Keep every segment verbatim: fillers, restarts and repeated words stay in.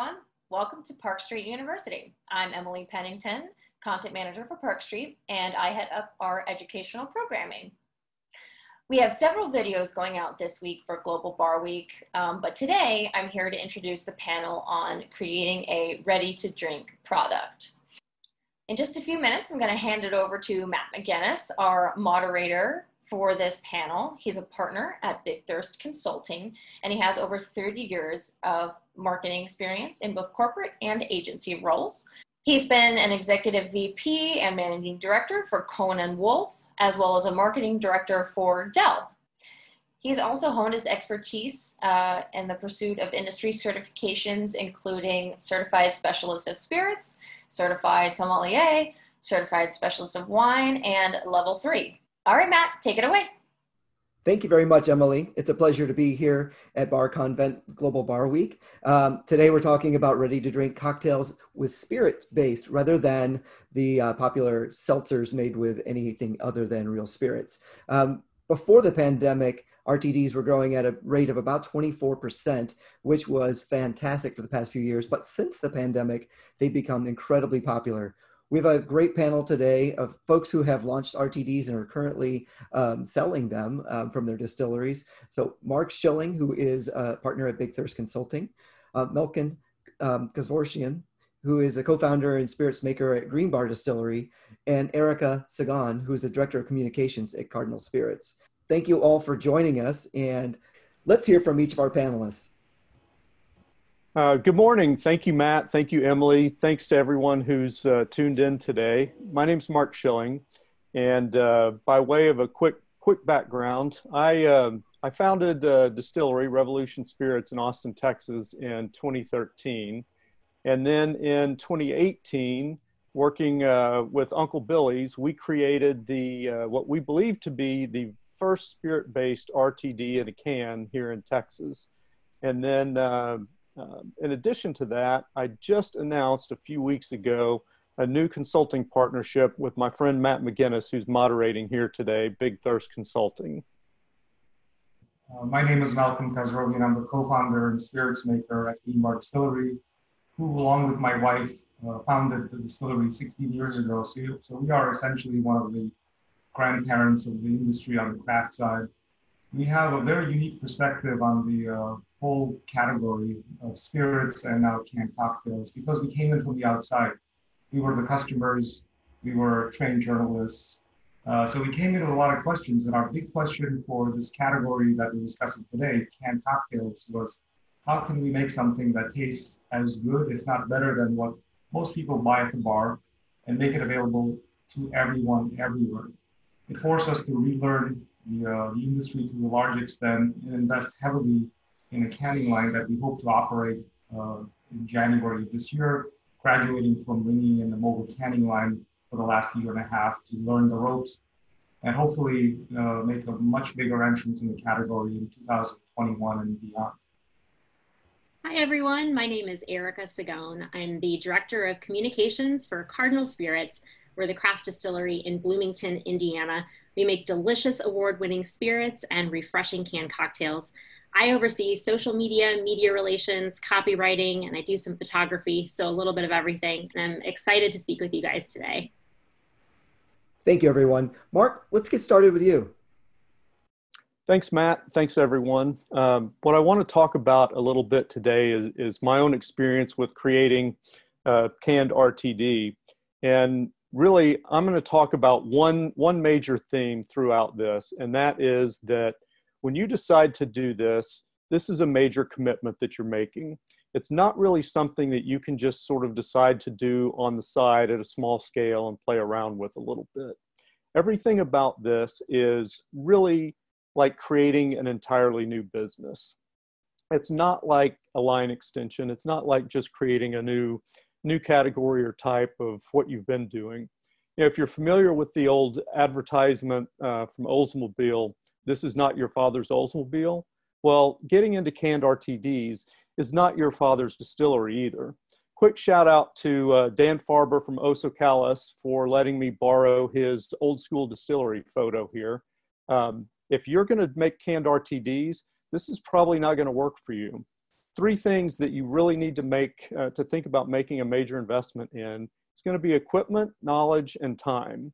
everyone. Welcome to Park Street University. I'm Emily Pennington, content manager for Park Street, and I head up our educational programming. We have several videos going out this week for Global Bar Week, um, but today I'm here to introduce the panel on creating a ready-to-drink product. In just a few minutes, I'm going to hand it over to Matt McGinnis, our moderator for this panel. He's a partner at Big Thirst Consulting, and he has over thirty years of marketing experience in both corporate and agency roles. He's been an executive V P and managing director for Cohen and Wolf, as well as a marketing director for Dell. He's also honed his expertise uh, in the pursuit of industry certifications, including Certified Specialist of Spirits, Certified Sommelier, Certified Specialist of Wine, and Level three. All right, Matt, take it away. Thank you very much, Emily. It's a pleasure to be here at Bar Convent Global Bar Week. Um, today, we're talking about ready-to-drink cocktails with spirit-based rather than the uh, popular seltzers made with anything other than real spirits. Um, before the pandemic, R T Ds were growing at a rate of about twenty-four percent, which was fantastic for the past few years. But since the pandemic, they've become incredibly popular. We have a great panel today of folks who have launched R T Ds and are currently um, selling them um, from their distilleries. So Mark Shilling, who is a partner at Big Thirst Consulting, uh, Melkon um, Khosrovian, who is a co-founder and spirits maker at Greenbar Distillery, and Erica Sagone, who is the director of communications at Cardinal Spirits. Thank you all for joining us, and let's hear from each of our panelists. Uh, good morning. Thank you, Matt. Thank you, Emily. Thanks to everyone who's uh, tuned in today. My name's Mark Shilling, and uh, by way of a quick quick background, I uh, I founded a distillery, Revolution Spirits, in Austin, Texas, in twenty thirteen, and then in twenty eighteen, working uh, with Uncle Billy's, we created the uh, what we believe to be the first spirit-based R T D in a can here in Texas, and then. Uh, Uh, in addition to that, I just announced a few weeks ago a new consulting partnership with my friend Matt McGinnis, who's moderating here today, Big Thirst Consulting. Uh, my name is Melkon Khosrovian. I'm the co-founder and spirits maker at Greenbar Distillery, who, along with my wife, uh, founded the distillery sixteen years ago. So, so we are essentially one of the grandparents of the industry on the craft side. We have a very unique perspective on the uh, whole category of spirits and now canned cocktails because we came in from the outside. We were the customers, we were trained journalists. Uh, so we came in with a lot of questions, and our big question for this category that we're discussing today, canned cocktails, was how can we make something that tastes as good, if not better than what most people buy at the bar, and make it available to everyone, everywhere. It forced us to relearn the, uh, the industry to a large extent and invest heavily in a canning line that we hope to operate uh, in January of this year, graduating from ringing in the mobile canning line for the last year and a half to learn the ropes and hopefully uh, make a much bigger entrance in the category in two thousand twenty-one and beyond. Hi everyone, my name is Erica Sagone. I'm the Director of Communications for Cardinal Spirits. We're the craft distillery in Bloomington, Indiana. We make delicious award-winning spirits and refreshing canned cocktails. I oversee social media, media relations, copywriting, and I do some photography, so a little bit of everything. And I'm excited to speak with you guys today. Thank you, everyone. Mark, let's get started with you. Thanks, Matt. Thanks, everyone. Um, what I want to talk about a little bit today is, is my own experience with creating uh, canned R T D. And really, I'm going to talk about one, one major theme throughout this, and that is that when you decide to do this, this is a major commitment that you're making. It's not really something that you can just sort of decide to do on the side at a small scale and play around with a little bit. Everything about this is really like creating an entirely new business. It's not like a line extension. It's not like just creating a new, new category or type of what you've been doing. You know, if you're familiar with the old advertisement uh, from Oldsmobile, "This is not your father's Oldsmobile." Well, getting into canned R T Ds is not your father's distillery either. Quick shout out to uh, Dan Farber from Oso Callis for letting me borrow his old school distillery photo here. Um, if you're going to make canned R T Ds, this is probably not going to work for you. three things that you really need to make, uh, to think about making a major investment in. It's going to be equipment, knowledge, and time.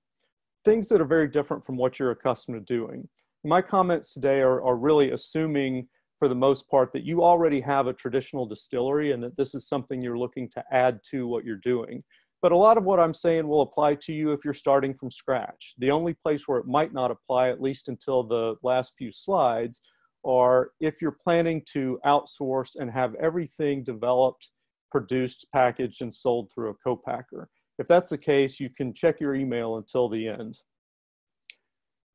Things that are very different from what you're accustomed to doing. My comments today are, are really assuming, for the most part, that you already have a traditional distillery and that this is something you're looking to add to what you're doing. But a lot of what I'm saying will apply to you if you're starting from scratch. The only place where it might not apply, at least until the last few slides, are if you're planning to outsource and have everything developed, produced, packaged, and sold through a co-packer. If that's the case, you can check your email until the end.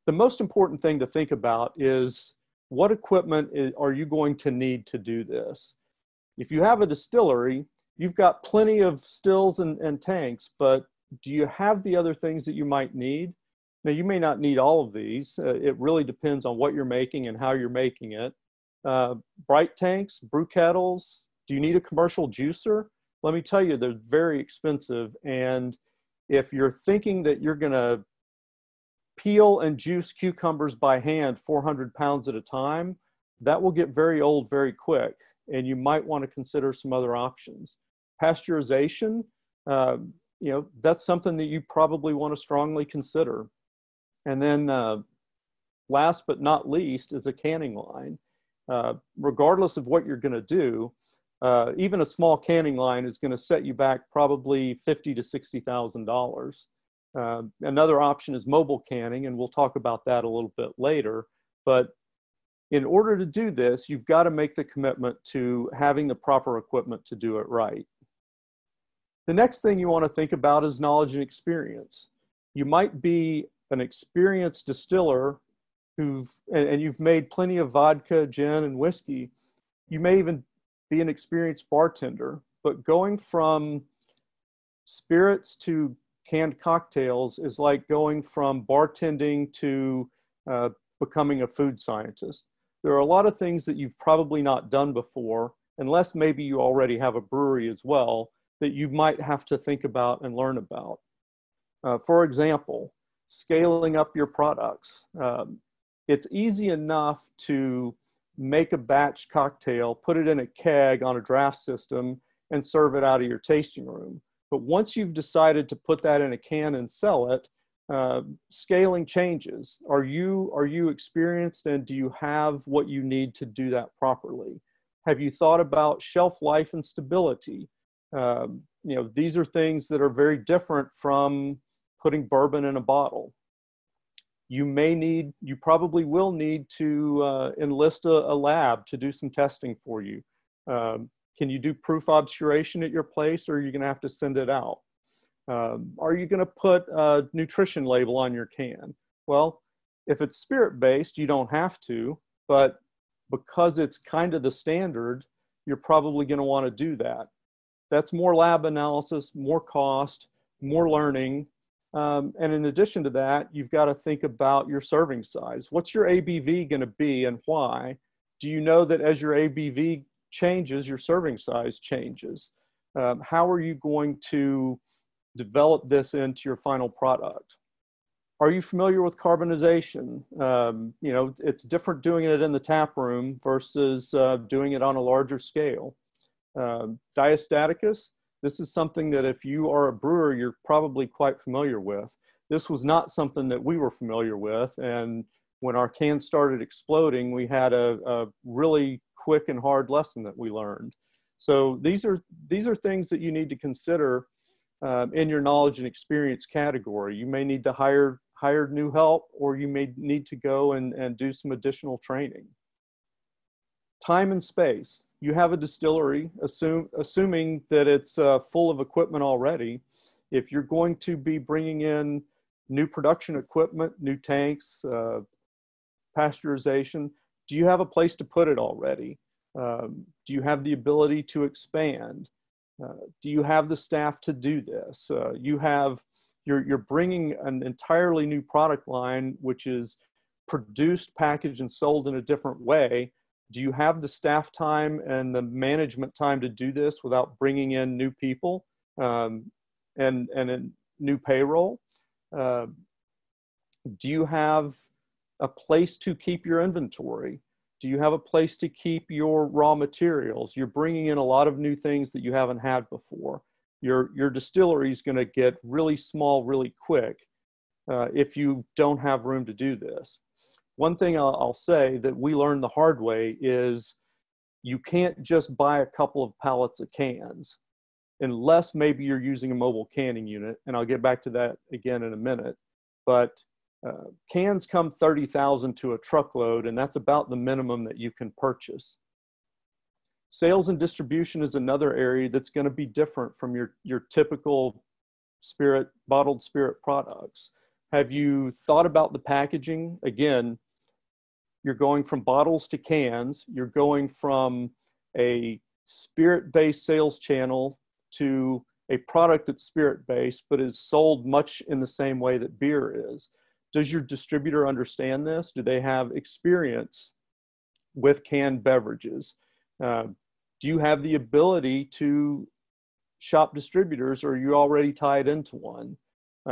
The most important thing to think about is, what equipment are you going to need to do this? If you have a distillery, you've got plenty of stills and, and tanks, but do you have the other things that you might need? Now, you may not need all of these. Uh, it really depends on what you're making and how you're making it. Uh, bright tanks, brew kettles. Do you need a commercial juicer? Let me tell you, they're very expensive. And if you're thinking that you're going to peel and juice cucumbers by hand, four hundred pounds at a time, that will get very old very quick. And you might want to consider some other options. Pasteurization, uh, you know, that's something that you probably want to strongly consider. And then uh, last but not least is a canning line. Uh, regardless of what you're going to do, uh, even a small canning line is going to set you back probably fifty thousand to sixty thousand dollars. Uh, another option is mobile canning, and we'll talk about that a little bit later. But in order to do this, you've got to make the commitment to having the proper equipment to do it right. The next thing you want to think about is knowledge and experience. You might be an experienced distiller who've, and you've made plenty of vodka, gin, and whiskey. You may even be an experienced bartender, but going from spirits to canned cocktails is like going from bartending to uh, becoming a food scientist. There are a lot of things that you've probably not done before, unless maybe you already have a brewery as well, that you might have to think about and learn about. Uh, for example, scaling up your products. Um, it's easy enough to make a batch cocktail, put it in a keg on a draft system, and serve it out of your tasting room. But once you've decided to put that in a can and sell it, uh, scaling changes. Are you, are you experienced, and do you have what you need to do that properly? Have you thought about shelf life and stability? Um, you know, these are things that are very different from putting bourbon in a bottle. You may need, you probably will need to uh, enlist a, a lab to do some testing for you. Um, Can you do proof obscuration at your place, or are you going to have to send it out? Um, are you going to put a nutrition label on your can? Well, if it's spirit-based, you don't have to, but because it's kind of the standard, you're probably going to want to do that. That's more lab analysis, more cost, more learning. Um, and in addition to that, you've got to think about your serving size. What's your A B V going to be, and why? Do you know that as your A B V changes, your serving size changes? Um, how are you going to develop this into your final product? Are you familiar with carbonization? Um, you know, it's different doing it in the tap room versus uh, doing it on a larger scale. Um, diastaticus, this is something that if you are a brewer, you're probably quite familiar with. This was not something that we were familiar with, and when our cans started exploding, we had a, a really quick and hard lesson that we learned. So these are, these are things that you need to consider um, in your knowledge and experience category. You may need to hire, hire new help, or you may need to go and, and do some additional training. Time and space. You have a distillery, assume, assuming that it's uh, full of equipment already. If you're going to be bringing in new production equipment, new tanks, uh, pasteurization, do you have a place to put it already? Um, do you have the ability to expand? Uh, do you have the staff to do this? Uh, you have, you're, you're bringing an entirely new product line, which is produced, packaged, and sold in a different way. Do you have the staff time and the management time to do this without bringing in new people um, and, and a new payroll? Uh, do you have a place to keep your inventory? Do you have a place to keep your raw materials? You're bringing in a lot of new things that you haven't had before. Your, your distillery is going to get really small really quick uh, if you don't have room to do this. One thing I'll, I'll say that we learned the hard way is you can't just buy a couple of pallets of cans unless maybe you're using a mobile canning unit. And I'll get back to that again in a minute. But Uh, cans come thirty thousand to a truckload, and that's about the minimum that you can purchase. Sales and distribution is another area that's going to be different from your, your typical spirit, bottled spirit products. Have you thought about the packaging? Again, you're going from bottles to cans. You're going from a spirit-based sales channel to a product that's spirit-based, but is sold much in the same way that beer is. Does your distributor understand this? Do they have experience with canned beverages? Uh, do you have the ability to shop distributors, or are you already tied into one?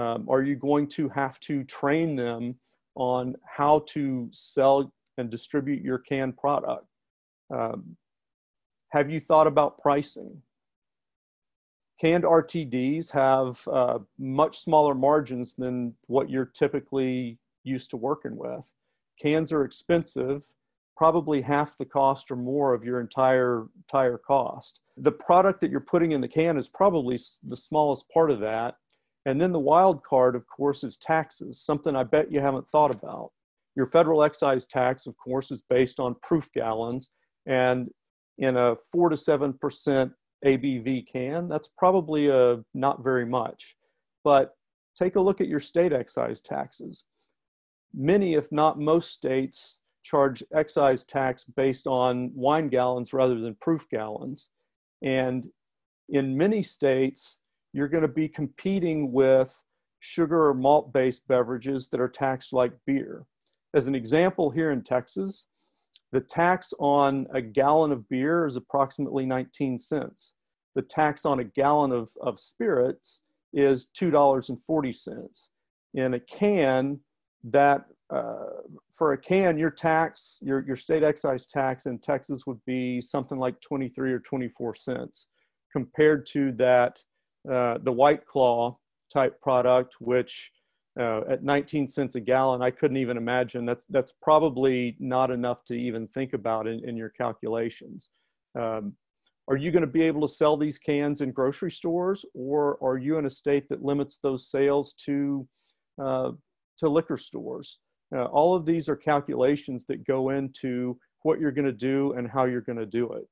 Um, are you going to have to train them on how to sell and distribute your canned product? Um, have you thought about pricing? Canned R T Ds have uh, much smaller margins than what you're typically used to working with. Cans are expensive, probably half the cost or more of your entire, entire cost. The product that you're putting in the can is probably the smallest part of that. And then the wild card, of course, is taxes, something I bet you haven't thought about. Your federal excise tax, of course, is based on proof gallons, and in a four to seven percent A B V can, that's probably a not very much. But take a look at your state excise taxes. Many, if not most states, charge excise tax based on wine gallons rather than proof gallons. And in many states, you're going to be competing with sugar or malt-based beverages that are taxed like beer. As an example, here in Texas, the tax on a gallon of beer is approximately nineteen cents. The tax on a gallon of, of spirits is two dollars and forty cents. In a can, that uh, for a can, your tax, your, your state excise tax in Texas would be something like twenty-three or twenty-four cents compared to that, uh, the White Claw type product, which Uh, at nineteen cents a gallon, I couldn't even imagine. That's, that's probably not enough to even think about in, in your calculations. Um, are you going to be able to sell these cans in grocery stores, or are you in a state that limits those sales to, uh, to liquor stores? Uh, all of these are calculations that go into what you're going to do and how you're going to do it.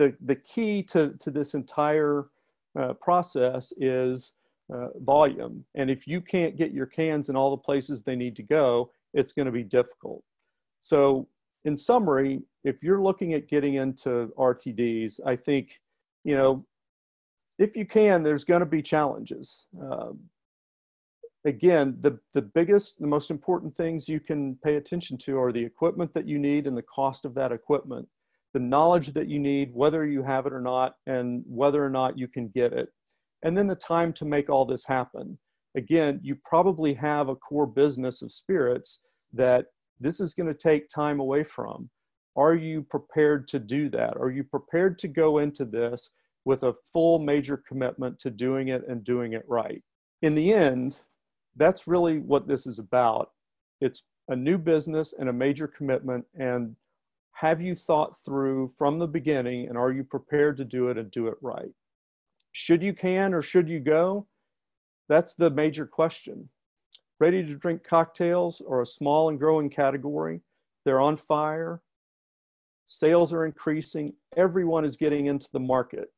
The, the key to, to this entire uh, process is Uh, volume. And if you can't get your cans in all the places they need to go, it's going to be difficult. So in summary, if you're looking at getting into R T Ds, I think, you know, if you can, there's going to be challenges. Um, again, the, the biggest, the most important things you can pay attention to are the equipment that you need and the cost of that equipment, the knowledge that you need, whether you have it or not, and whether or not you can get it. And then the time to make all this happen. Again, you probably have a core business of spirits that this is going to take time away from. Are you prepared to do that? Are you prepared to go into this with a full major commitment to doing it and doing it right? In the end, that's really what this is about. It's a new business and a major commitment. And have you thought through from the beginning, and are you prepared to do it and do it right? Should you can or should you go? That's the major question. Ready to drink cocktails are a small and growing category. They're on fire. Sales are increasing. Everyone is getting into the market.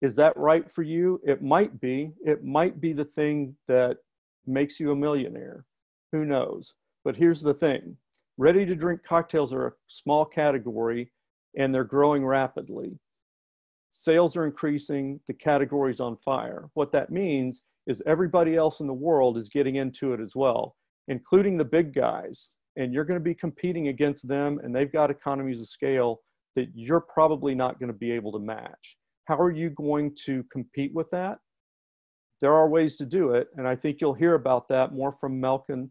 Is that right for you? It might be. It might be the thing that makes you a millionaire. Who knows? But here's the thing. Ready to drink cocktails are a small category, and they're growing rapidly. Sales are increasing, the category's on fire. What that means is everybody else in the world is getting into it as well, including the big guys. And you're going to be competing against them, and they've got economies of scale that you're probably not going to be able to match. How are you going to compete with that? There are ways to do it, and I think you'll hear about that more from Melkon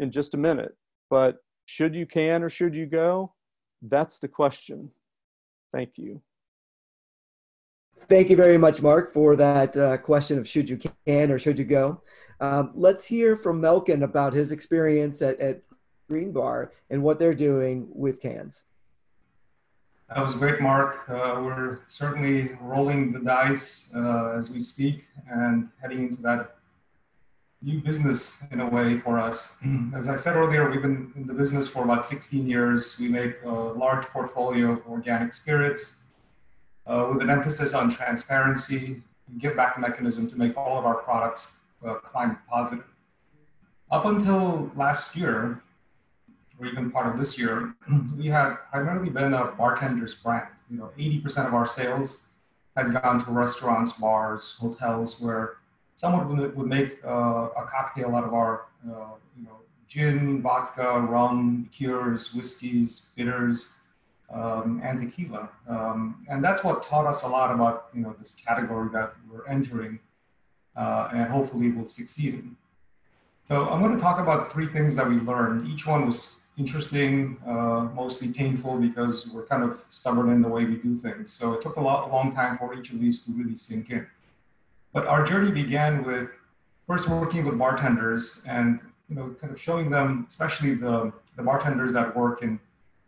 in just a minute. But should you can or should you go? That's the question. Thank you. Thank you very much, Mark, for that uh, question of should you can or should you go. Um, let's hear from Melkon about his experience at, at Greenbar and what they're doing with cans. That was great, Mark. Uh, we're certainly rolling the dice uh, as we speak and heading into that new business in a way for us. As I said earlier, we've been in the business for about sixteen years. We make a large portfolio of organic spirits uh, with an emphasis on transparency and give back mechanism to make all of our products uh, climate positive. Up until last year, or even part of this year, we had primarily been a bartender's brand. You know, eighty percent of our sales had gone to restaurants, bars, hotels, where someone would, would make uh, a cocktail out of our, uh, you know, gin, vodka, rum, liqueurs, whiskeys, bitters, um, and tequila. Um, and that's what taught us a lot about, you know, this category that we're entering, uh, and hopefully we'll succeed in. So I'm going to talk about three things that we learned. Each one was interesting, uh, mostly painful because we're kind of stubborn in the way we do things. So it took a, lot, a long time for each of these to really sink in. But our journey began with first working with bartenders and, you know, kind of showing them, especially the, the bartenders that work in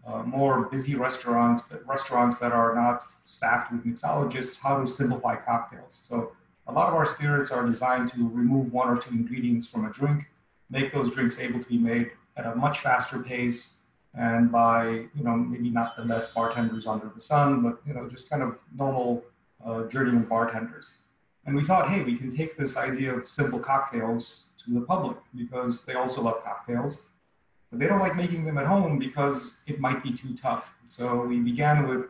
uh, more busy restaurants, but restaurants that are not staffed with mixologists, how to simplify cocktails. So a lot of our spirits are designed to remove one or two ingredients from a drink, make those drinks able to be made at a much faster pace and by, you know, maybe not the best bartenders under the sun, but, you know, just kind of normal uh, journeyman bartenders. And we thought, hey, we can take this idea of simple cocktails to the public because they also love cocktails, but they don't like making them at home because it might be too tough. So we began with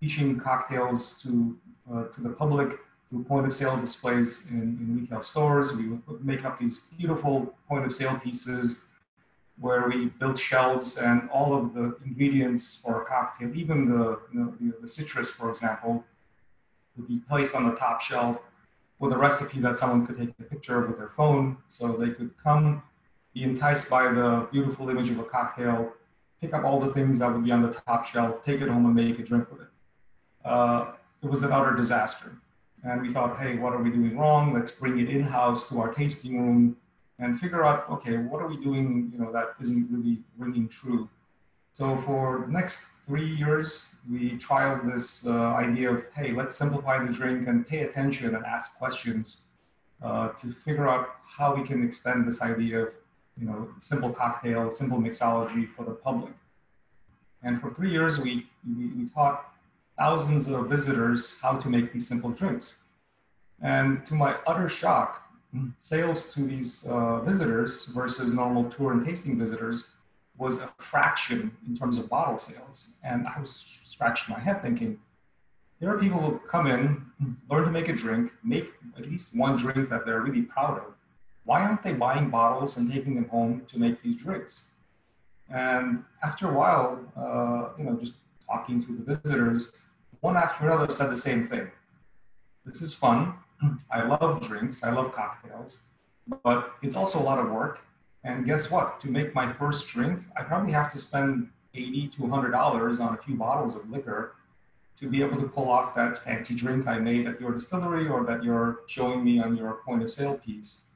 teaching cocktails to, uh, to the public through point of sale displays in, in retail stores. We would make up these beautiful point of sale pieces where we built shelves and all of the ingredients for a cocktail, even the, you know, the, the citrus, for example, would be placed on the top shelf with a recipe that someone could take a picture of with their phone. So they could come, be enticed by the beautiful image of a cocktail, pick up all the things that would be on the top shelf, take it home and make a drink with it. Uh, it was an utter disaster. And we thought, hey, what are we doing wrong? Let's bring it in-house to our tasting room and figure out, okay, what are we doing, you know, that isn't really ringing true? So for the next three years, we trialed this uh, idea of, hey, let's simplify the drink and pay attention and ask questions uh, to figure out how we can extend this idea of, you know, simple cocktail, simple mixology for the public. And for three years, we, we, we taught thousands of visitors how to make these simple drinks. And to my utter shock, sales to these uh, visitors versus normal tour and tasting visitors was a fraction in terms of bottle sales. And I was scratching my head thinking, there are people who come in, learn to make a drink, make at least one drink that they're really proud of. Why aren't they buying bottles and taking them home to make these drinks? And after a while, uh, you know, just talking to the visitors, one after another said the same thing. This is fun. I love drinks. I love cocktails, but it's also a lot of work. And guess what? To make my first drink, I probably have to spend eighty to a hundred dollars on a few bottles of liquor to be able to pull off that fancy drink I made at your distillery or that you're showing me on your point of sale piece.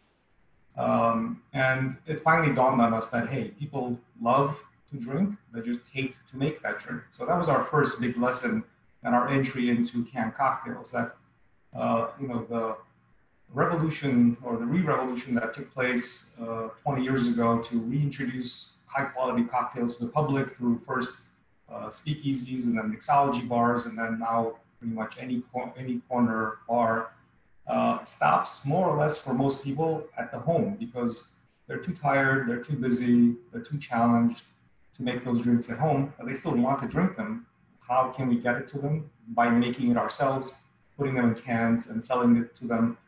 Um, and it finally dawned on us that, hey, people love to drink, they just hate to make that drink. So that was our first big lesson and our entry into canned cocktails, that, uh, you know, the revolution or the re-revolution that took place uh, twenty years ago to reintroduce high quality cocktails to the public through first uh, speakeasies and then mixology bars and then now pretty much any, cor any corner bar uh, stops more or less for most people at the home because they're too tired, they're too busy, they're too challenged to make those drinks at home, but they still want to drink them. How can we get it to them? By making it ourselves, putting them in cans and selling it to them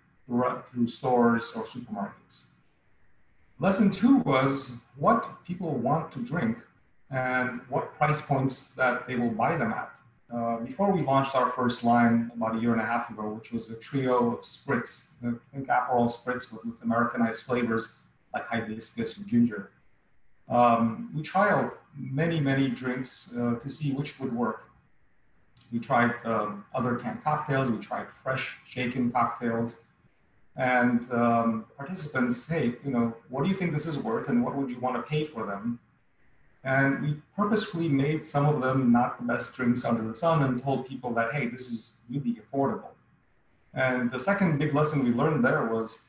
through stores or supermarkets. Lesson two was what people want to drink and what price points that they will buy them at. Uh, before we launched our first line about a year and a half ago, which was a trio of spritz, I think Aperol spritz with Americanized flavors like hibiscus and ginger. Um, we try out many, many drinks uh, to see which would work. We tried um, other canned cocktails, we tried fresh shaken cocktails, and um, participants, hey, you know, what do you think this is worth and what would you want to pay for them? And we purposefully made some of them not the best drinks under the sun and told people that, hey, this is really affordable. And the second big lesson we learned there was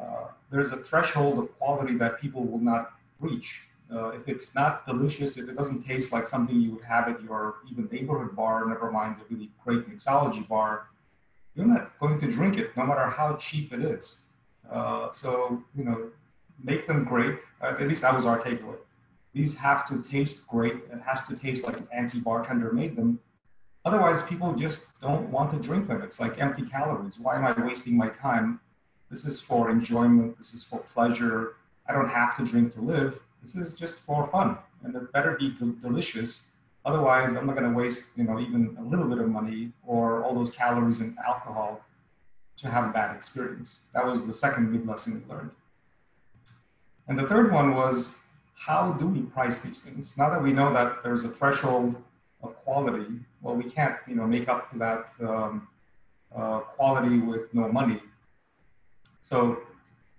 uh, there's a threshold of quality that people will not reach. Uh, if it's not delicious, if it doesn't taste like something you would have at your even neighborhood bar, never mind the really great mixology bar, you're not going to drink it, no matter how cheap it is. Uh, so, you know, make them great. At least that was our takeaway. These have to taste great. It has to taste like an fancy bartender made them. Otherwise, people just don't want to drink them. It's like empty calories. Why am I wasting my time? This is for enjoyment. This is for pleasure. I don't have to drink to live. This is just for fun, and it better be delicious. Otherwise, I'm not going to waste, you know, even a little bit of money or all those calories and alcohol to have a bad experience. That was the second big lesson we learned. And the third one was, how do we price these things? Now that we know that there's a threshold of quality, well, we can't, you know, make up that um, uh, quality with no money. So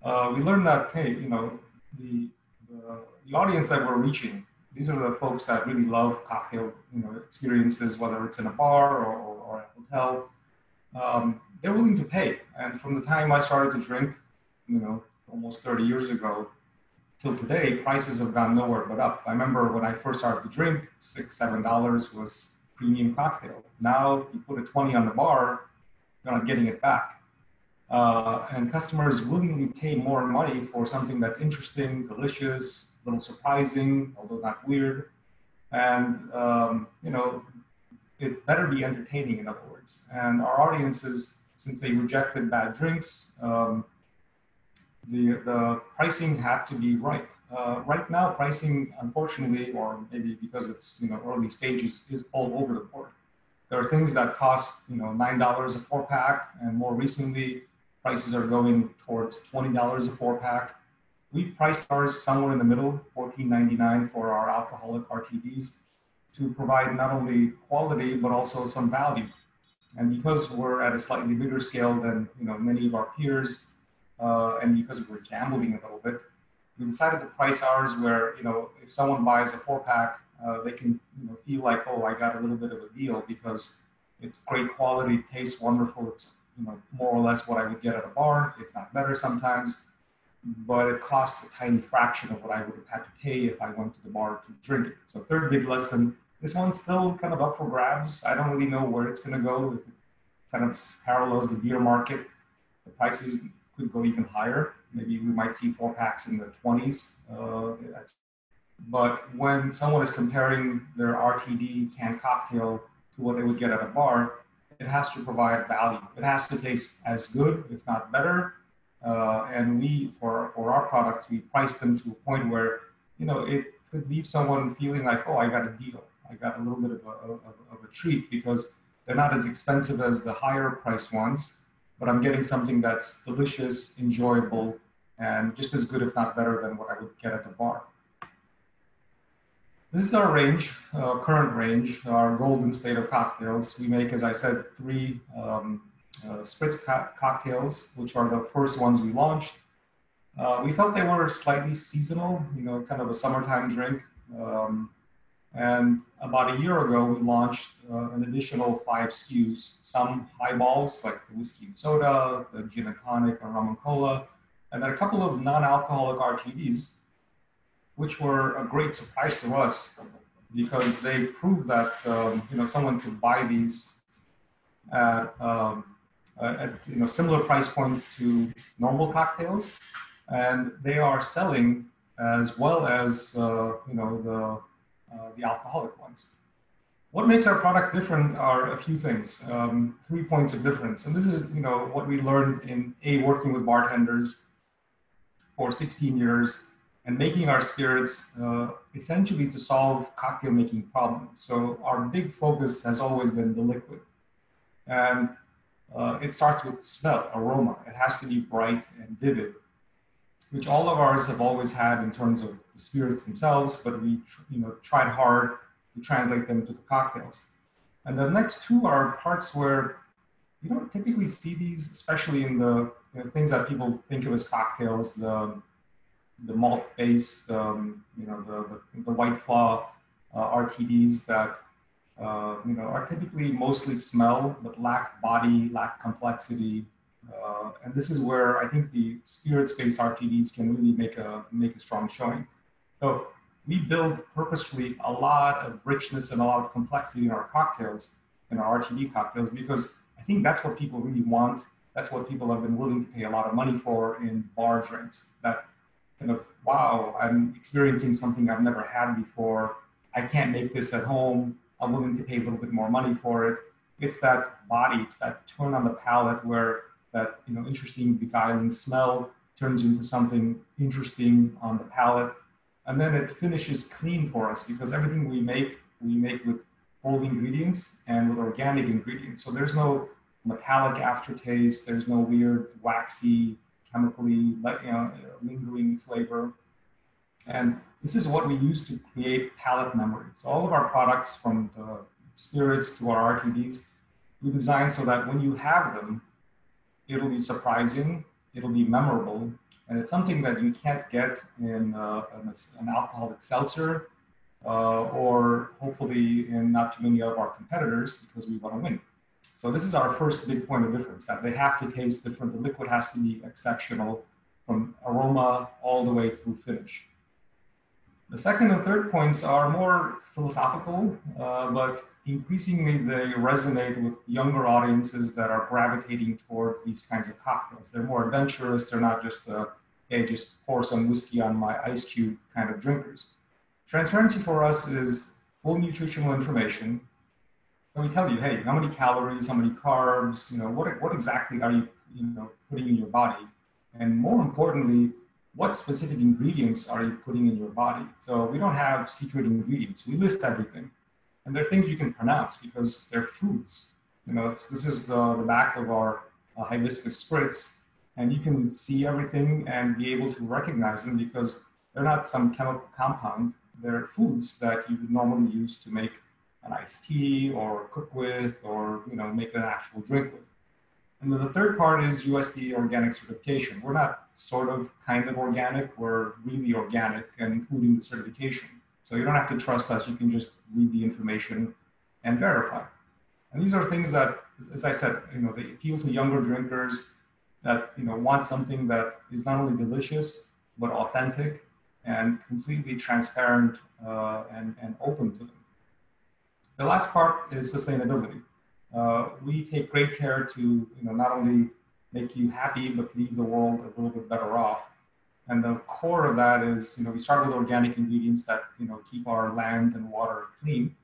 uh, we learned that, hey, you know, the Uh, the audience that we're reaching, these are the folks that really love cocktail, you know, experiences, whether it's in a bar or, or, or a hotel. Um, they're willing to pay. And from the time I started to drink, you know, almost thirty years ago, till today, prices have gone nowhere but up. I remember when I first started to drink, six, seven dollars was premium cocktail. Now you put a twenty on the bar, you're not getting it back. Uh, and customers willingly pay more money for something that's interesting, delicious, a little surprising, although not weird. And, um, you know, it better be entertaining, in other words. And our audiences, since they rejected bad drinks, um, the, the pricing had to be right. Uh, right now, pricing, unfortunately, or maybe because it's, you know, early stages, is all over the board. There are things that cost, you know, nine dollars a four pack, and more recently, prices are going towards twenty dollars a four pack. We've priced ours somewhere in the middle, fourteen ninety-nine for our alcoholic R T Ds, to provide not only quality, but also some value. And because we're at a slightly bigger scale than, you know, many of our peers, uh, and because we're gambling a little bit, we decided to price ours where, you know, if someone buys a four pack, uh, they can, you know, feel like, oh, I got a little bit of a deal because it's great quality, tastes wonderful, it's, you know, more or less what I would get at a bar, if not better sometimes, but it costs a tiny fraction of what I would have had to pay if I went to the bar to drink it. So third big lesson, this one's still kind of up for grabs. I don't really know where it's going to go. It kind of parallels the beer market. The prices could go even higher. Maybe we might see four packs in the twenties. Uh, but when someone is comparing their R T D canned cocktail to what they would get at a bar, it has to provide value. It has to taste as good, if not better. Uh, and we, for, for our products, we price them to a point where, you know, it could leave someone feeling like, oh, I got a deal. I got a little bit of a, of, of a treat because they're not as expensive as the higher priced ones, but I'm getting something that's delicious, enjoyable, and just as good, if not better, than what I would get at the bar. This is our range, uh, current range, our golden state of cocktails. We make, as I said, three um, uh, spritz co cocktails, which are the first ones we launched. Uh, we felt they were slightly seasonal, you know, kind of a summertime drink. Um, and about a year ago, we launched uh, an additional five S K Us, some highballs, like the whiskey and soda, the gin and tonic, and rum and cola, and then a couple of non-alcoholic R T Ds, which were a great surprise to us because they proved that um, you know, someone could buy these at, um, at you know, similar price points to normal cocktails, and they are selling as well as uh, you know, the uh, the alcoholic ones. What makes our product different are a few things, um, three points of difference, and this is, you know, what we learned in a working with bartenders for sixteen years. And making our spirits uh, essentially to solve cocktail making problems. So our big focus has always been the liquid. And uh, it starts with smell, aroma. It has to be bright and vivid. which all of ours have always had in terms of the spirits themselves, but we you know tried hard to translate them to the cocktails. And the next two are parts where you don't typically see these, especially in the you know, things that people think of as cocktails, the the malt-based, um, you know, the, the, the White Claw uh, R T Ds that uh, you know are typically mostly smell, but lack body, lack complexity. Uh, and this is where I think the spirits-based R T Ds can really make a make a strong showing. So we build purposefully a lot of richness and a lot of complexity in our cocktails, in our R T D cocktails, because I think that's what people really want. That's what people have been willing to pay a lot of money for in bar drinks. That kind of, wow, I'm experiencing something I've never had before. I can't make this at home. I'm willing to pay a little bit more money for it. It's that body, it's that turn on the palate where that you know interesting, beguiling smell turns into something interesting on the palate. And then it finishes clean for us because everything we make, we make with whole ingredients and with organic ingredients. So there's no metallic aftertaste. There's no weird, waxy, chemically you know, lingering flavor. And this is what we use to create palate memory. So all of our products, from the spirits to our R T Ds, we design so that when you have them, it'll be surprising, it'll be memorable, and it's something that you can't get in uh, an alcoholic seltzer uh, or hopefully in not too many of our competitors, because we want to win. So this is our first big point of difference, that they have to taste different. The liquid has to be exceptional from aroma all the way through finish. The second and third points are more philosophical, uh, but increasingly they resonate with younger audiences that are gravitating towards these kinds of cocktails. They're more adventurous. They're not just, uh, hey, just pour some whiskey on my ice cube kind of drinkers. Transparency for us is full nutritional information. And we tell you, hey, how many calories, how many carbs, you know, what, what exactly are you, you know, putting in your body? And more importantly, what specific ingredients are you putting in your body? So we don't have secret ingredients. We list everything. And they're things you can pronounce because they're foods. You know, this is the, the back of our uh, hibiscus spritz. And you can see everything and be able to recognize them because they're not some chemical compound. They're foods that you would normally use to make an iced tea or cook with or, you know, make an actual drink with. And then the third part is U S D A organic certification. We're not sort of, kind of organic, we're really organic, and including the certification. So you don't have to trust us, you can just read the information and verify. And these are things that, as I said, you know, they appeal to younger drinkers that, you know, want something that is not only delicious, but authentic and completely transparent uh, and, and open to them. The last part is sustainability. Uh, we take great care to you know, not only make you happy, but leave the world a little bit better off. And the core of that is, you know, we start with organic ingredients that, you know, keep our land and water clean,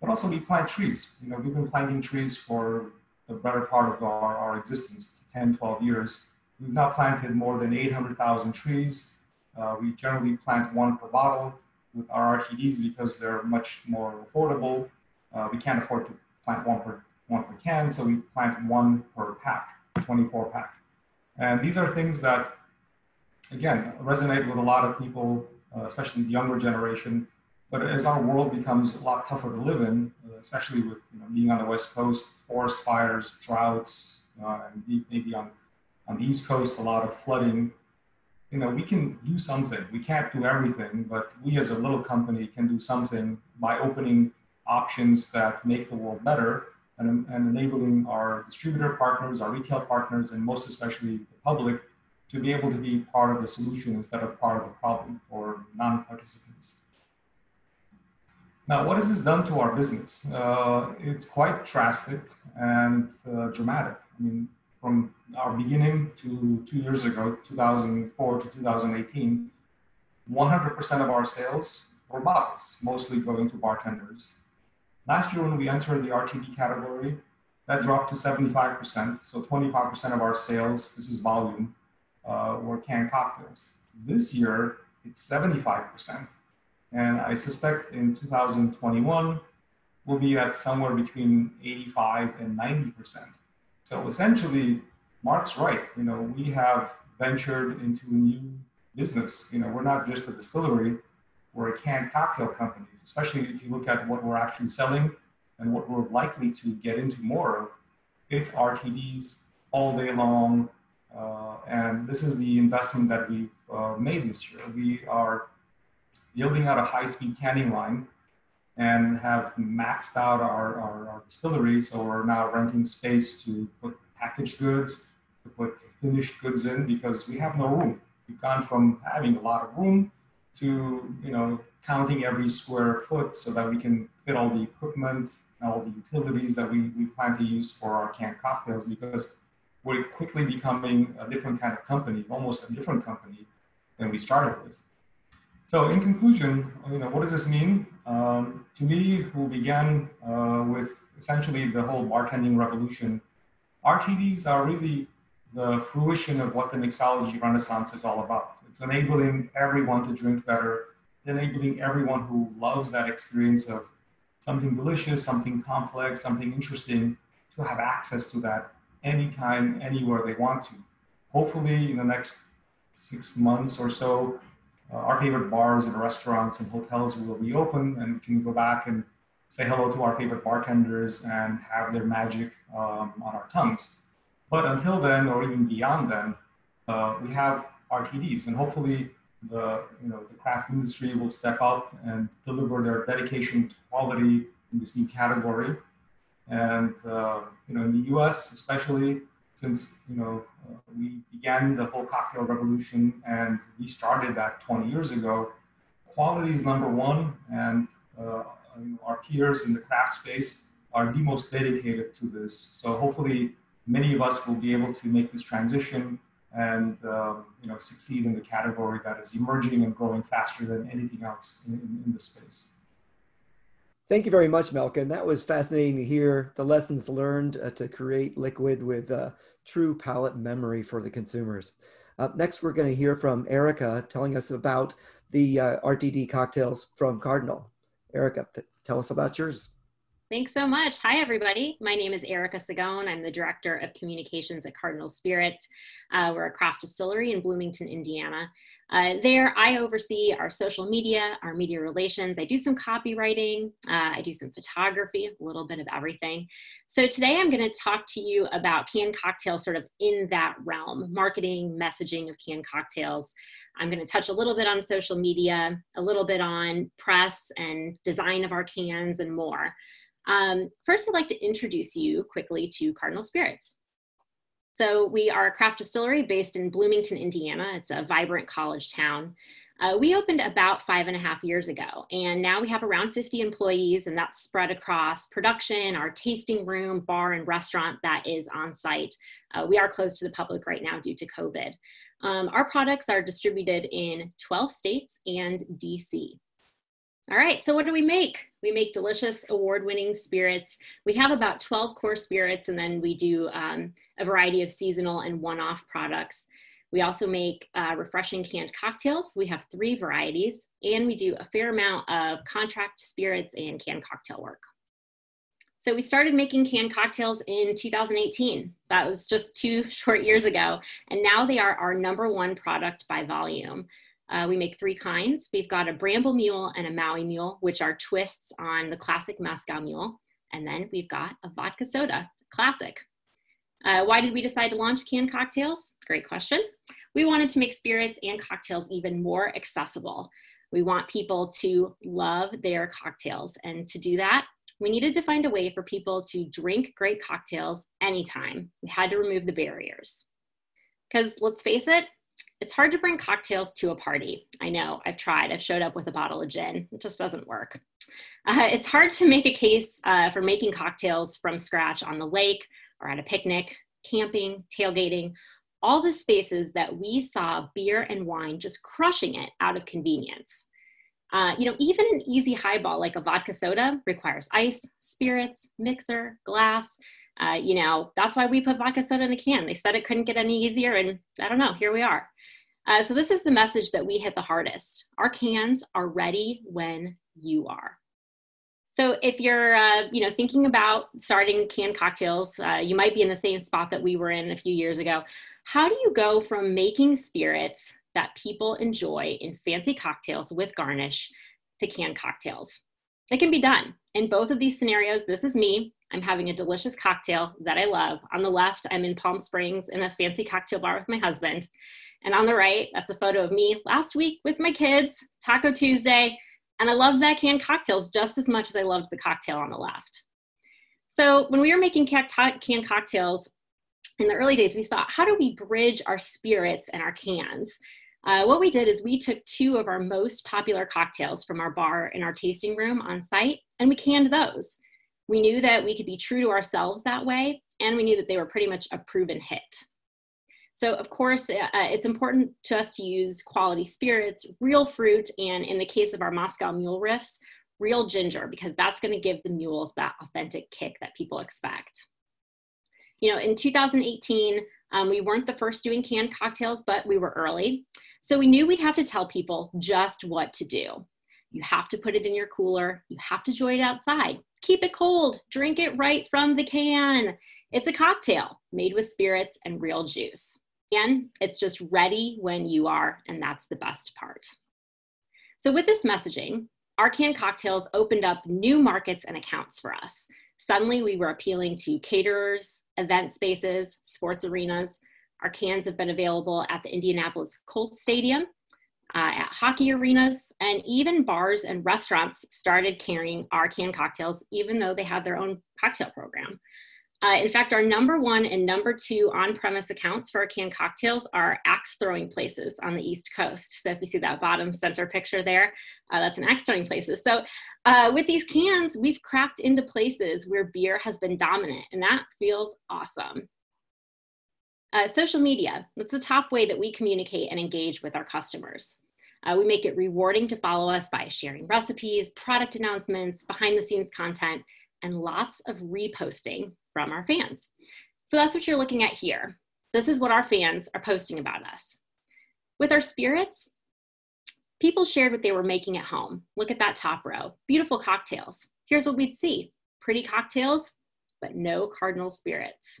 but also we plant trees. You know, we've been planting trees for the better part of our, our existence, ten, twelve years. We've now planted more than eight hundred thousand trees. Uh, we generally plant one per bottle with our R T Ds because they're much more affordable. Uh, we can't afford to plant one per one per can, so we plant one per pack, twenty-four pack. And these are things that, again, resonate with a lot of people, uh, especially the younger generation. But as our world becomes a lot tougher to live in, uh, especially with you know, being on the West Coast, forest fires, droughts, uh, and maybe on, on the East Coast, a lot of flooding, you know, we can do something. We can't do everything, but we as a little company can do something by opening options that make the world better, and, and enabling our distributor partners, our retail partners, and most especially the public to be able to be part of the solution instead of part of the problem for non-participants. Now, what has this done to our business? Uh, it's quite drastic and uh, dramatic. I mean, from our beginning to two years ago, two thousand four to two thousand eighteen, one hundred percent of our sales were bottles, mostly going to bartenders. Last year when we entered the R T D category, that dropped to seventy-five percent. So twenty-five percent of our sales, this is volume, uh, were canned cocktails. This year, it's seventy-five percent. And I suspect in two thousand twenty-one, we'll be at somewhere between eighty-five and ninety percent. So essentially, Mark's right. You know, we have ventured into a new business. You know, we're not just a distillery, we're a canned cocktail company, especially if you look at what we're actually selling and what we're likely to get into more of. It's R T Ds all day long. Uh, and this is the investment that we've uh, made this year. We are building out a high-speed canning line and have maxed out our, our, our distillery. So we're now renting space to put packaged goods, to put finished goods in, because we have no room. We've gone from having a lot of room to, you know, counting every square foot so that we can fit all the equipment and all the utilities that we, we plan to use for our canned cocktails, because we're quickly becoming a different kind of company, almost a different company than we started with. So in conclusion, you know, what does this mean? Um, to me, who began uh, with essentially the whole bartending revolution, R T Ds are really the fruition of what the mixology renaissance is all about. It's enabling everyone to drink better, enabling everyone who loves that experience of something delicious, something complex, something interesting, to have access to that anytime, anywhere they want to. Hopefully in the next six months or so, uh, our favorite bars and restaurants and hotels will reopen, and we can go back and say hello to our favorite bartenders and have their magic um, on our tongues. But until then, or even beyond then, uh, we have R T Ds, and hopefully the, you know, the craft industry will step up and deliver their dedication to quality in this new category. And, uh, you know, in the U S, especially since, you know, uh, we began the whole cocktail revolution and we started that twenty years ago, quality is number one. And uh, our peers in the craft space are the most dedicated to this. So hopefully many of us will be able to make this transition and, um, you know, succeed in the category that is emerging and growing faster than anything else in, in, in this space. Thank you very much, Melkon. That was fascinating to hear the lessons learned uh, to create liquid with uh, true palate memory for the consumers. Uh, next, we're going to hear from Erica telling us about the uh, R T D cocktails from Cardinal. Erica, tell us about yours. Thanks so much. Hi, everybody. My name is Erica Sagone. I'm the Director of Communications at Cardinal Spirits. Uh, we're a craft distillery in Bloomington, Indiana. Uh, there, I oversee our social media, our media relations. I do some copywriting. Uh, I do some photography, a little bit of everything. So today I'm going to talk to you about canned cocktails sort of in that realm, marketing, messaging of canned cocktails. I'm going to touch a little bit on social media, a little bit on press and design of our cans and more. Um, first, I'd like to introduce you quickly to Cardinal Spirits. So we are a craft distillery based in Bloomington, Indiana. It's a vibrant college town. Uh, we opened about five and a half years ago, and now we have around fifty employees, and that's spread across production, our tasting room, bar, and restaurant that is on site. Uh, we are closed to the public right now due to COVID. Um, our products are distributed in twelve states and D C. All right, so what do we make? We make delicious, award-winning spirits. We have about twelve core spirits, and then we do um, a variety of seasonal and one-off products. We also make uh, refreshing canned cocktails. We have three varieties, and we do a fair amount of contract spirits and canned cocktail work. So we started making canned cocktails in two thousand eighteen. That was just two short years ago, and now they are our number one product by volume. Uh, we make three kinds. We've got a Bramble Mule and a Maui Mule, which are twists on the classic Moscow Mule. And then we've got a vodka soda, classic. Uh, why did we decide to launch canned cocktails? Great question. We wanted to make spirits and cocktails even more accessible. We want people to love their cocktails. And to do that, we needed to find a way for people to drink great cocktails anytime. We had to remove the barriers. Because let's face it, it's hard to bring cocktails to a party. I know, I've tried. I've showed up with a bottle of gin. It just doesn't work. Uh, it's hard to make a case uh, for making cocktails from scratch on the lake or at a picnic, camping, tailgating, all the spaces that we saw beer and wine just crushing it out of convenience. Uh, you know, even an easy highball like a vodka soda requires ice, spirits, mixer, glass. Uh, you know, that's why we put vodka soda in a can. They said it couldn't get any easier, and I don't know, here we are. Uh, so this is the message that we hit the hardest. Our cans are ready when you are. So if you're, uh, you know, thinking about starting canned cocktails, uh, you might be in the same spot that we were in a few years ago. How do you go from making spirits that people enjoy in fancy cocktails with garnish to canned cocktails. It can be done. In both of these scenarios, this is me. I'm having a delicious cocktail that I love. On the left, I'm in Palm Springs in a fancy cocktail bar with my husband. And on the right, that's a photo of me last week with my kids, Taco Tuesday. And I love that canned cocktails just as much as I loved the cocktail on the left. So when we were making canned cocktails in the early days, we thought, how do we bridge our spirits and our cans? Uh, what we did is we took two of our most popular cocktails from our bar in our tasting room on site, and we canned those. We knew that we could be true to ourselves that way, and we knew that they were pretty much a proven hit. So of course, uh, it's important to us to use quality spirits, real fruit, and in the case of our Moscow Mule Riffs, real ginger, because that's going to give the mules that authentic kick that people expect. You know, in two thousand eighteen, um, we weren't the first doing canned cocktails, but we were early. So we knew we'd have to tell people just what to do. You have to put it in your cooler. You have to enjoy it outside. Keep it cold. Drink it right from the can. It's a cocktail made with spirits and real juice. And it's just ready when you are, and that's the best part. So with this messaging, our canned cocktails opened up new markets and accounts for us. Suddenly, we were appealing to caterers, event spaces, sports arenas. Our cans have been available at the Indianapolis Colts Stadium, uh, at hockey arenas, and even bars and restaurants started carrying our canned cocktails, even though they had their own cocktail program. Uh, in fact, our number one and number two on-premise accounts for our canned cocktails are axe-throwing places on the East Coast. So if you see that bottom center picture there, uh, that's an axe-throwing places. So uh, with these cans, we've cracked into places where beer has been dominant, and that feels awesome. Uh, social media, that's the top way that we communicate and engage with our customers. Uh, we make it rewarding to follow us by sharing recipes, product announcements, behind-the-scenes content, and lots of reposting from our fans. So that's what you're looking at here. This is what our fans are posting about us. With our spirits, people shared what they were making at home. Look at that top row, beautiful cocktails. Here's what we'd see, pretty cocktails, but no Cardinal Spirits.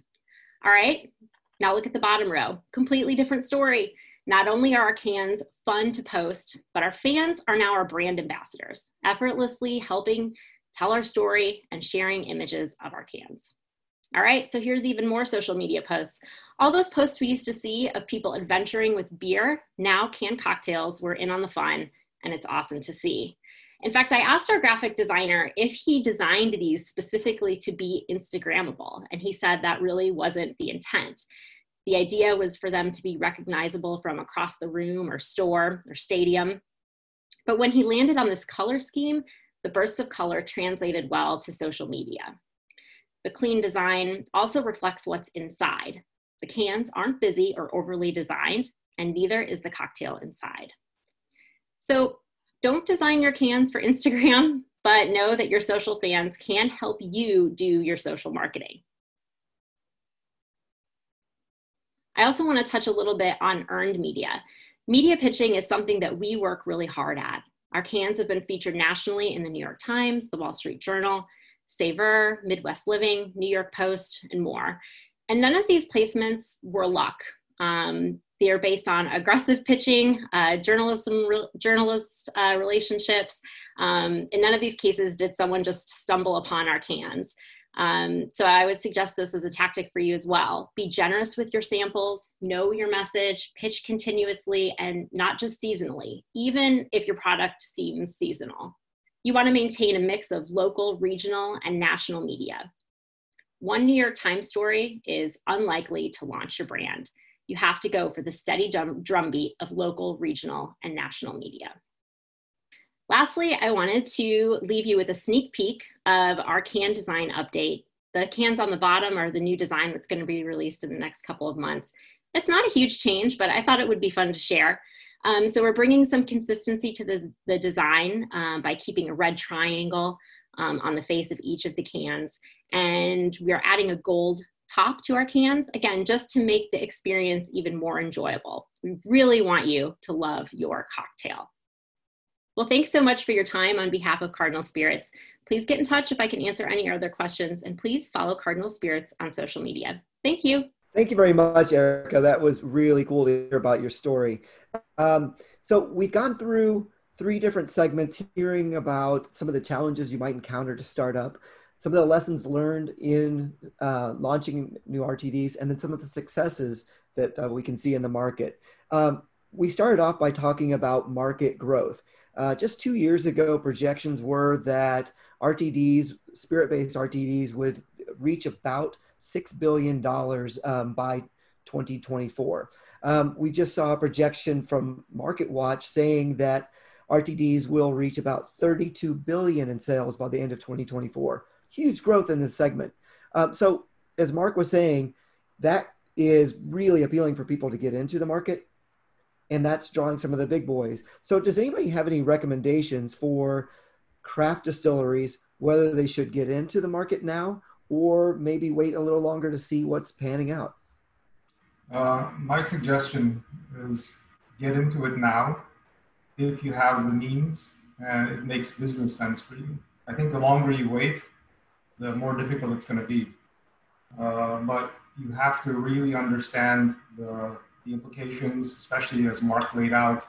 All right. Now look at the bottom row, completely different story. Not only are our cans fun to post, but our fans are now our brand ambassadors, effortlessly helping tell our story and sharing images of our cans. All right, so here's even more social media posts. All those posts we used to see of people adventuring with beer, now canned cocktails, we're in on the fun, and it's awesome to see. In fact, I asked our graphic designer if he designed these specifically to be Instagrammable, and he said that really wasn't the intent. The idea was for them to be recognizable from across the room or store or stadium. But when he landed on this color scheme, the bursts of color translated well to social media. The clean design also reflects what's inside. The cans aren't busy or overly designed, and neither is the cocktail inside. So don't design your cans for Instagram, but know that your social fans can help you do your social marketing. I also want to touch a little bit on earned media. Media pitching is something that we work really hard at. Our cans have been featured nationally in the New York Times, the Wall Street Journal, Savor, Midwest Living, New York Post, and more. And none of these placements were luck. Um, they are based on aggressive pitching, uh, journalism, re journalist uh, relationships. Um, in none of these cases did someone just stumble upon our cans. Um, so I would suggest this as a tactic for you as well. Be generous with your samples, know your message, pitch continuously, and not just seasonally, even if your product seems seasonal. You want to maintain a mix of local, regional, and national media. One New York Times story is unlikely to launch your brand. You have to go for the steady drumbeat of local, regional, and national media. Lastly, I wanted to leave you with a sneak peek of our can design update. The cans on the bottom are the new design that's going to be released in the next couple of months. It's not a huge change, but I thought it would be fun to share. Um, so we're bringing some consistency to this, the design um, by keeping a red triangle um, on the face of each of the cans. And we are adding a gold top to our cans, again, just to make the experience even more enjoyable. We really want you to love your cocktail. Well, thanks so much for your time on behalf of Cardinal Spirits. Please get in touch if I can answer any other questions, and please follow Cardinal Spirits on social media. Thank you. Thank you very much, Erica. That was really cool to hear about your story. Um, so we've gone through three different segments, hearing about some of the challenges you might encounter to start up, some of the lessons learned in uh, launching new R T Ds, and then some of the successes that uh, we can see in the market. Um, we started off by talking about market growth. Uh, just two years ago, projections were that R T Ds, spirit-based R T Ds, would reach about six billion dollars um, by twenty twenty-four. Um, we just saw a projection from MarketWatch saying that R T Ds will reach about thirty-two billion dollars in sales by the end of twenty twenty-four. Huge growth in this segment. Um, so as Mark was saying, that is really appealing for people to get into the market, and that's drawing some of the big boys. So does anybody have any recommendations for craft distilleries, whether they should get into the market now or maybe wait a little longer to see what's panning out? Uh, my suggestion is get into it now if you have the means and it makes business sense for you. I think the longer you wait, the more difficult it's going to be. Uh, but you have to really understand the, the implications, especially as Mark laid out,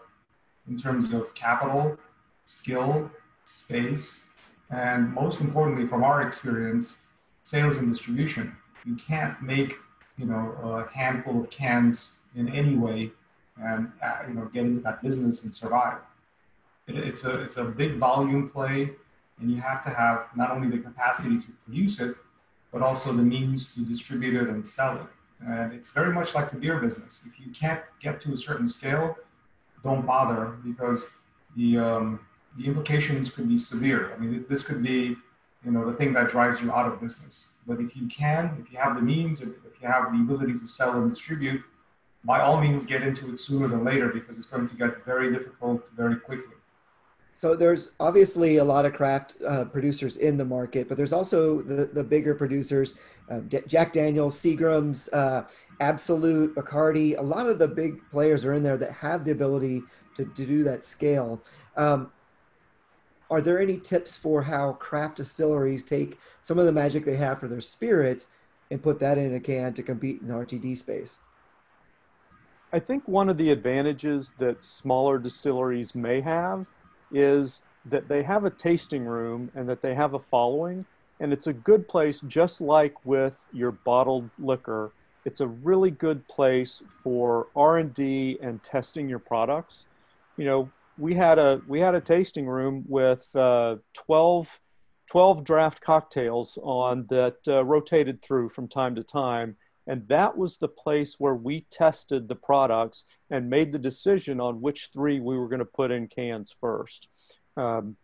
in terms of capital, skill, space, and most importantly, from our experience, sales and distribution. You can't make, you know, a handful of cans in any way and, uh, you know, get into that business and survive. It, it's a, it's a big volume play, and you have to have not only the capacity to produce it, but also the means to distribute it and sell it. And it's very much like the beer business. If you can't get to a certain scale, don't bother, because the, um, the implications could be severe. I mean, this could be, you know, the thing that drives you out of business. But if you can, if you have the means, if you have the ability to sell and distribute, by all means, get into it sooner than later, because it's going to get very difficult very quickly. So there's obviously a lot of craft uh, producers in the market, but there's also the, the bigger producers, uh, D- Jack Daniel's, Seagram's, uh, Absolut, Bacardi. A lot of the big players are in there that have the ability to, to do that scale. Um, Are there any tips for how craft distilleries take some of the magic they have for their spirits and put that in a can to compete in R T D space? I think one of the advantages that smaller distilleries may have is that they have a tasting room and that they have a following. And it's a good place, just like with your bottled liquor, it's a really good place for R and D and testing your products. You know, we had a we had a tasting room with uh, twelve, twelve draft cocktails on that uh, rotated through from time to time, and that was the place where we tested the products and made the decision on which three we were going to put in cans first. Um,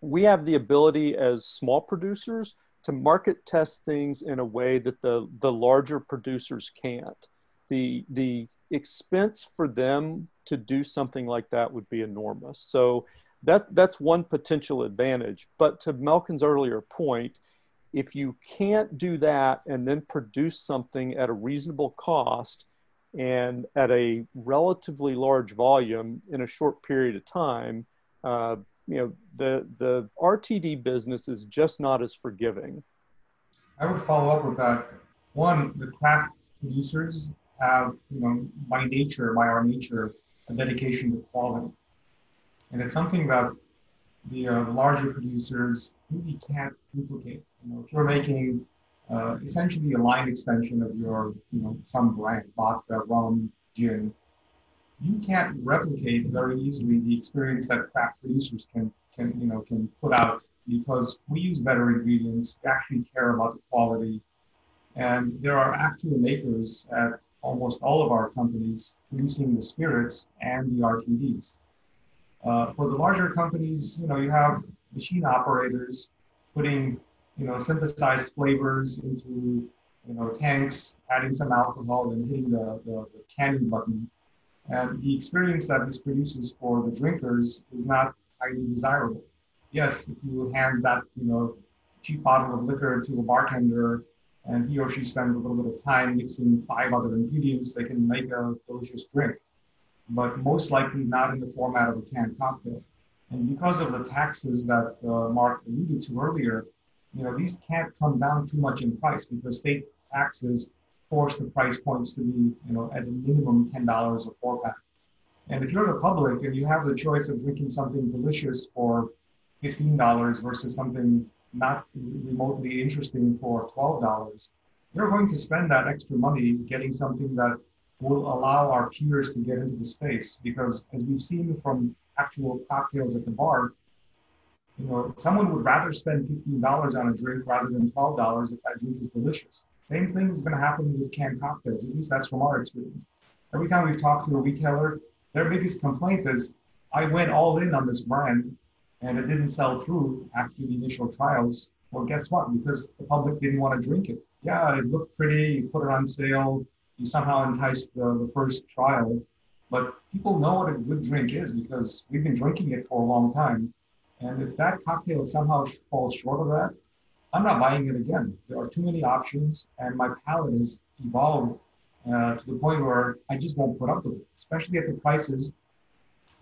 we have the ability as small producers to market test things in a way that the the larger producers can't. The the expense for them to do something like that would be enormous. So that that's one potential advantage. But to Melkon's earlier point, if you can't do that and then produce something at a reasonable cost and at a relatively large volume in a short period of time, uh, you know, the, the R T D business is just not as forgiving. I would follow up with that. One, the craft producers have, you know, by nature, by our nature, a dedication to quality. And it's something that the uh, larger producers really can't duplicate. You know, if you're making uh, essentially a line extension of your, you know, some brand, vodka, rum, gin, you can't replicate very easily the experience that craft producers can, can, you know, can put out, because we use better ingredients, we actually care about the quality. And there are actual makers at almost all of our companies producing the spirits and the R T Ds. Uh, for the larger companies, you know, you have machine operators putting, you know, synthesized flavors into, you know, tanks, adding some alcohol and hitting the, the, the canning button. And the experience that this produces for the drinkers is not highly desirable. Yes, if you hand that, you know, cheap bottle of liquor to a bartender, and he or she spends a little bit of time mixing five other ingredients, they can make a delicious drink, but most likely not in the format of a canned cocktail. And because of the taxes that uh, Mark alluded to earlier, you know, these can't come down too much in price, because state taxes force the price points to be, you know, at a minimum ten dollars a four pack. And if you're the public and you have the choice of drinking something delicious for fifteen dollars versus something not remotely interesting for twelve dollars, you're going to spend that extra money getting something that will allow our peers to get into the space. Because as we've seen from actual cocktails at the bar, you know, someone would rather spend fifteen dollars on a drink rather than twelve dollars if that drink is delicious. Same thing is going to happen with canned cocktails. At least that's from our experience. Every time we've talked to a retailer, their biggest complaint is, I went all in on this brand and it didn't sell through after the initial trials. Well, guess what? Because the public didn't want to drink it. Yeah, it looked pretty, you put it on sale, you somehow enticed the, the first trial. But people know what a good drink is because we've been drinking it for a long time. And if that cocktail somehow falls short of that, I'm not buying it again. There are too many options, and my palate has evolved uh, to the point where I just won't put up with it, especially at the prices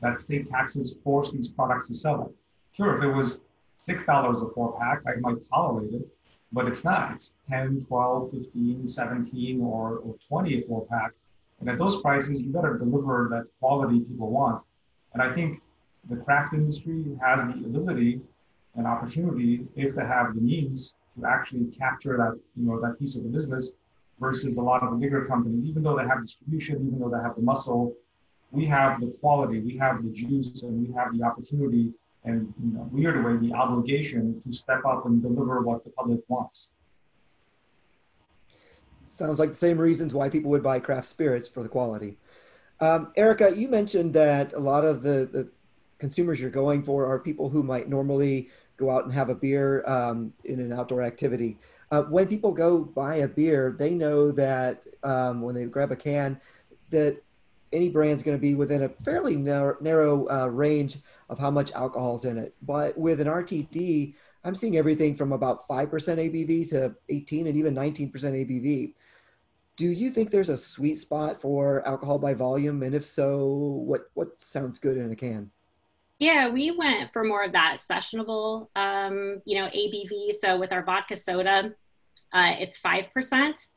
that state taxes force these products to sell at. Sure, if it was six dollars a four pack, I might tolerate it, but it's not. It's ten, twelve, fifteen, seventeen, or, or twenty a four pack. And at those prices, you better deliver that quality people want. And I think the craft industry has the ability and opportunity, if they have the means, to actually capture that, you know, that piece of the business versus a lot of the bigger companies. Even though they have distribution, even though they have the muscle, we have the quality, we have the juice, and we have the opportunity and, you know, weird way, the obligation to step up and deliver what the public wants. Sounds like the same reasons why people would buy craft spirits, for the quality. Um, Erica, you mentioned that a lot of the, the consumers you're going for are people who might normally go out and have a beer um, in an outdoor activity. Uh, when people go buy a beer, they know that um, when they grab a can, that any brand's going to be within a fairly narrow, narrow uh, range of how much alcohol's in it. But with an R T D, I'm seeing everything from about five percent A B V to eighteen and even nineteen percent A B V. Do you think there's a sweet spot for alcohol by volume? And if so, what, what sounds good in a can? Yeah, we went for more of that sessionable, um, you know, A B V. So with our vodka soda, uh, it's five percent.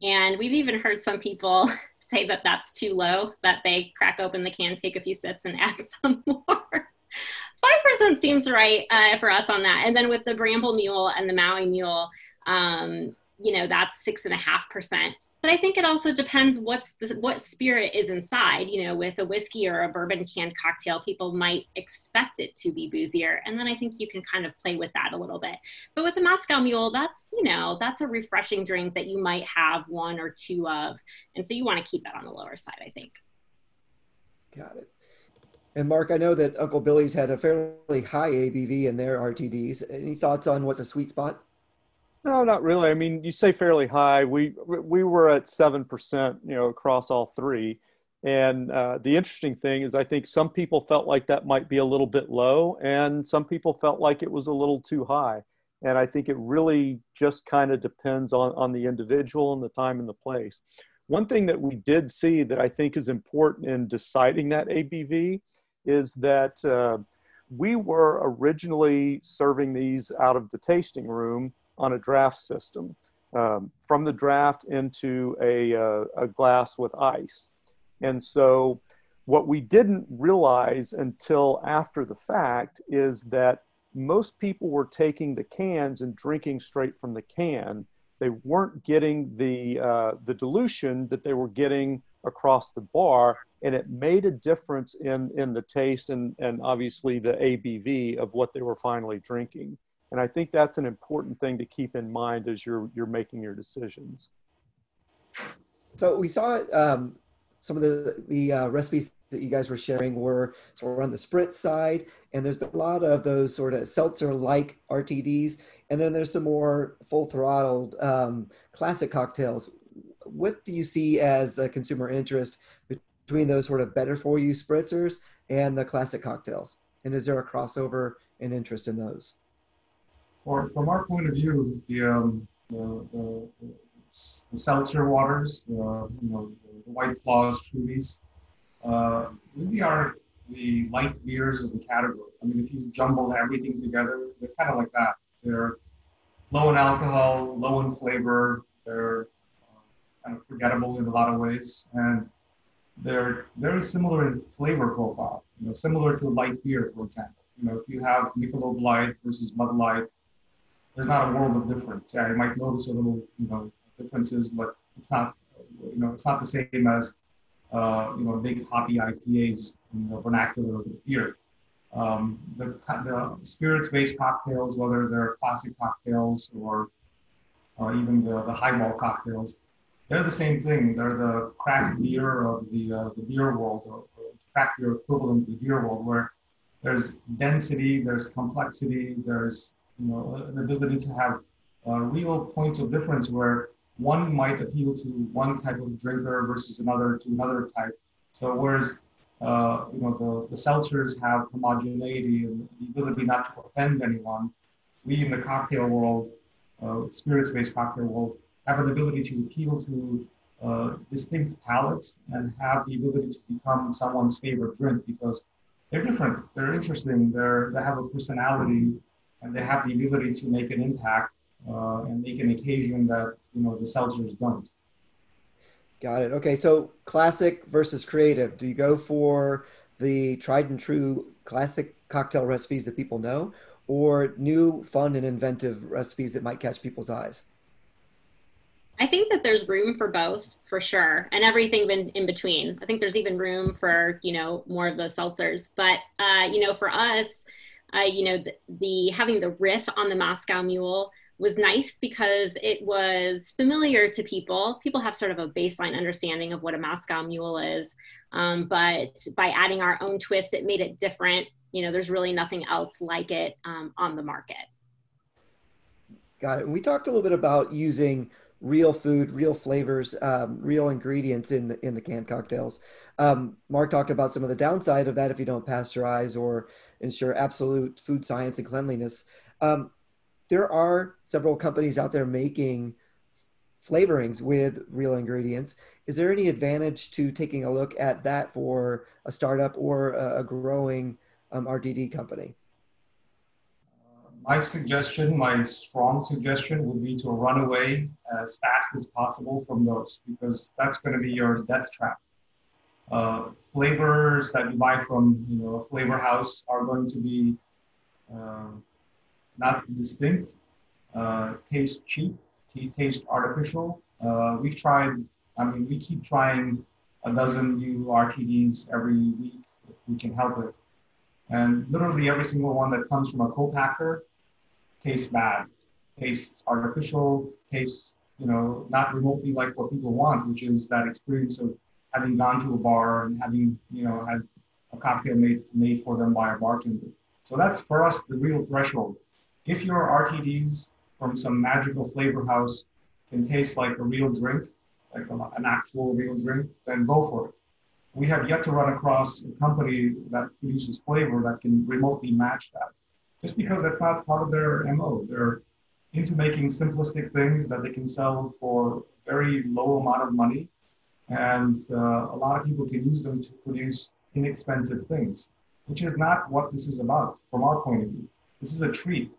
And we've even heard some people say that that's too low, that they crack open the can, take a few sips, and add some more. five percent seems right uh, for us on that. And then with the Bramble Mule and the Maui Mule, um, you know, that's six point five percent. But I think it also depends what's the, what spirit is inside. You know, with a whiskey or a bourbon canned cocktail, people might expect it to be boozier. And then I think you can kind of play with that a little bit. But with the Moscow Mule, that's, you know, that's a refreshing drink that you might have one or two of. And so you want to keep that on the lower side, I think. Got it. And Mark, I know that Uncle Billy's had a fairly high A B V in their R T Ds. Any thoughts on what's a sweet spot? No, not really. I mean, you say fairly high. We we were at seven percent, you know, across all three. And uh, the interesting thing is I think some people felt like that might be a little bit low, and some people felt like it was a little too high. And I think it really just kind of depends on, on the individual and the time and the place. One thing that we did see that I think is important in deciding that A B V is that uh, we were originally serving these out of the tasting room on a draft system, um, from the draft into a, uh, a glass with ice. And so what we didn't realize until after the fact is that most people were taking the cans and drinking straight from the can. They weren't getting the, uh, the dilution that they were getting across the bar, and it made a difference in, in the taste and, and obviously the A B V of what they were finally drinking. And I think that's an important thing to keep in mind as you're you're making your decisions. So we saw um, some of the, the uh, recipes that you guys were sharing were sort of on the spritz side, and there's been a lot of those sort of seltzer-like R T Ds, and then there's some more full-throttled um, classic cocktails. What do you see as the consumer interest between those sort of better-for-you spritzers and the classic cocktails? And is there a crossover and interest in those? Or from our point of view, the, um, the, the, the seltzer waters, the, you know, the White Claws, Trulies, uh, really are the light beers of the category. I mean, if you jumble everything together, they're kind of like that. They're low in alcohol, low in flavor. They're uh, kind of forgettable in a lot of ways, and they're very similar in flavor profile, you know, similar to light beer, for example. You know, if you have Michelob Light versus Bud Light, there's not a world of difference. Yeah, you might notice a little, you know, differences, but it's not, you know, it's not the same as, uh, you know, big hoppy I P As in the vernacular of the beer. Um, the, the spirits-based cocktails, whether they're classic cocktails or or even the, the highball cocktails, they're the same thing. They're the craft beer of the, uh, the beer world, or, or craft beer equivalent of the beer world, where there's density, there's complexity, there's, you know, an ability to have uh, real points of difference where one might appeal to one type of drinker versus another to another type. So whereas, uh, you know, the, the seltzers have homogeneity and the ability not to offend anyone, we in the cocktail world, uh, spirits-based cocktail world, have an ability to appeal to uh, distinct palates and have the ability to become someone's favorite drink because they're different, they're interesting, they're, they have a personality, and they have the ability to make an impact uh, and make an occasion that, you know, the seltzers don't. Got it. Okay, so classic versus creative. Do you go for the tried and true classic cocktail recipes that people know, or new, fun, and inventive recipes that might catch people's eyes? I think that there's room for both, for sure, and everything in, in between. I think there's even room for, you know, more of those seltzers. But, uh, you know, for us, uh, you know, the, the having the riff on the Moscow Mule was nice because it was familiar to people. People have sort of a baseline understanding of what a Moscow Mule is. Um, but by adding our own twist, it made it different. You know, there's really nothing else like it um, on the market. Got it. And we talked a little bit about using real food, real flavors, um, real ingredients in the, in the canned cocktails. Um, Mark talked about some of the downside of that if you don't pasteurize or ensure absolute food science and cleanliness. Um, there are several companies out there making flavorings with real ingredients. Is there any advantage to taking a look at that for a startup or a, a growing um, R T D company? My suggestion, my strong suggestion would be to run away as fast as possible from those, because that's going to be your death trap. Uh, flavors that you buy from, you know, a flavor house are going to be uh, not distinct, uh, taste cheap, taste artificial. Uh, we've tried, I mean, we keep trying a dozen new R T Ds every week if we can help it. And literally every single one that comes from a co-packer tastes bad, tastes artificial, tastes, you know, not remotely like what people want, which is that experience of having gone to a bar and having, you know, had a cocktail made made for them by a bartender. So that's for us the real threshold. If your R T Ds from some magical flavor house can taste like a real drink, like a, an actual real drink, then go for it. We have yet to run across a company that produces flavor that can remotely match that, just because that's not part of their M O. They're into making simplistic things that they can sell for very low amount of money. And uh, a lot of people can use them to produce inexpensive things, which is not what this is about from our point of view. This is a treat.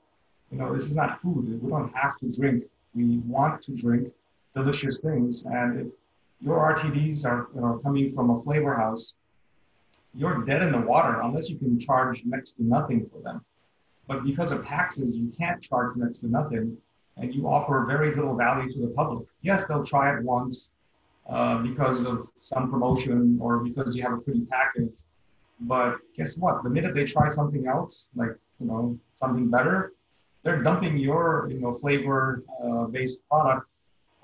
You know, this is not food. We don't have to drink. We want to drink delicious things. And if your R T Ds are, you know, coming from a flavor house, you're dead in the water unless you can charge next to nothing for them. But because of taxes, you can't charge next to nothing, and you offer very little value to the public. Yes, they'll try it once uh, because of some promotion or because you have a pretty package. But guess what? The minute they try something else, like, you know, something better, they're dumping your, you know, flavor-based uh, product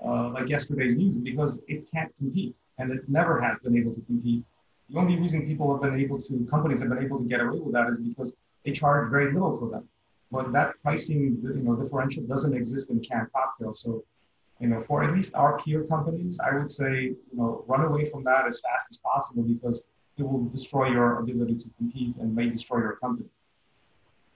Uh, like yesterday's news, because it can't compete, and it never has been able to compete. The only reason people have been able to, companies have been able to get away with that is because they charge very little for them. But that pricing, you know, differential doesn't exist in canned cocktails. So, you know, for at least our peer companies, I would say, you know, run away from that as fast as possible, because it will destroy your ability to compete and may destroy your company.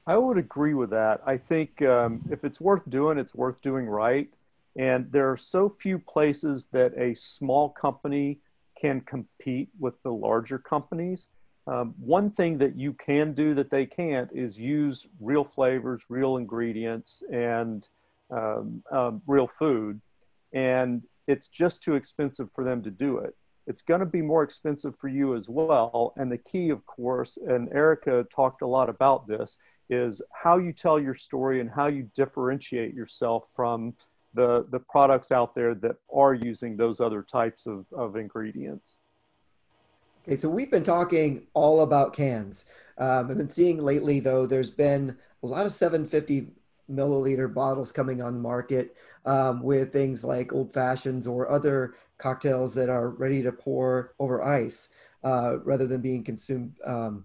I would agree with that. I think um, if it's worth doing, it's worth doing right. And there are so few places that a small company can compete with the larger companies. Um, one thing that you can do that they can't is use real flavors, real ingredients, and um, um, real food. And it's just too expensive for them to do it. It's going to be more expensive for you as well. And the key, of course, and Erica talked a lot about this, is how you tell your story and how you differentiate yourself from the, the products out there that are using those other types of, of ingredients. Okay, so we've been talking all about cans. Um, I've been seeing lately, though, there's been a lot of seven fifty milliliter bottles coming on the market um, with things like Old Fashions or other cocktails that are ready to pour over ice uh, rather than being consumed um,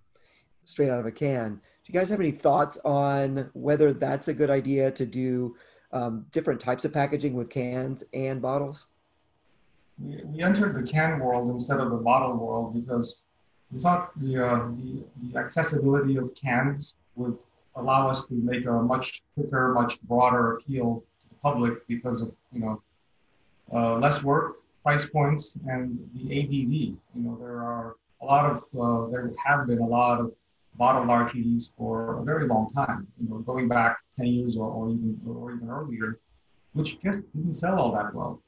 straight out of a can. Do you guys have any thoughts on whether that's a good idea to do um, different types of packaging with cans and bottles? We, we entered the can world instead of the bottle world because we thought the, uh, the, the accessibility of cans would allow us to make a much quicker, much broader appeal to the public because of, you know, uh, less work, price points, and the A B V. You know, there are a lot of, uh, there have been a lot of bottled R T Ds for a very long time, you know, going back ten years or, or, even, or even earlier, which just didn't sell all that well.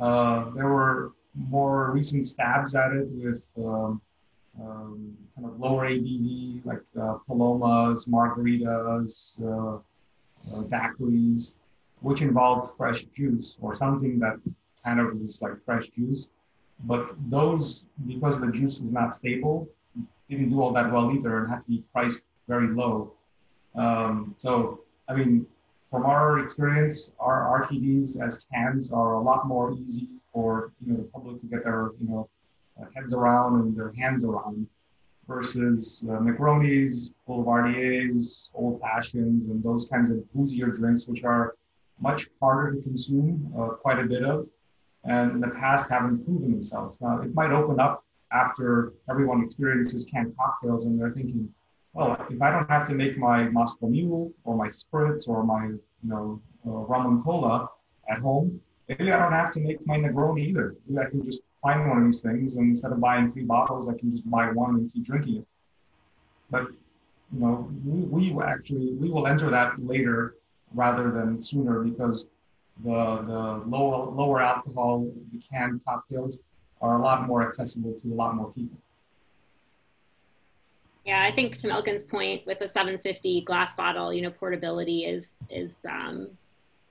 Uh, there were more recent stabs at it with um, um, kind of lower A B V, like uh, Palomas, margaritas, uh, uh, daiquiris, which involved fresh juice or something that kind of was like fresh juice. But those, because the juice is not stable, didn't do all that well either and had to be priced very low. Um, so, I mean, from our experience, our R T Ds as cans are a lot more easy for, you know, the public to get their, you know, heads around and their hands around versus uh, Negronis, Boulevardiers, Old Fashions, and those kinds of boozier drinks, which are much harder to consume, uh, quite a bit of, and in the past haven't proven themselves. Now, it might open up after everyone experiences canned cocktails and they're thinking, well, if I don't have to make my Moscow Mule or my spritz or my, you know, uh, rum and cola at home, maybe I don't have to make my Negroni either. Maybe I can just find one of these things, and instead of buying three bottles, I can just buy one and keep drinking it. But, you know, we, we actually, we will enter that later rather than sooner because the, the lower, lower alcohol, the canned cocktails are a lot more accessible to a lot more people. Yeah, I think to Melkon's point, with a seven fifty glass bottle, you know, portability is, is um,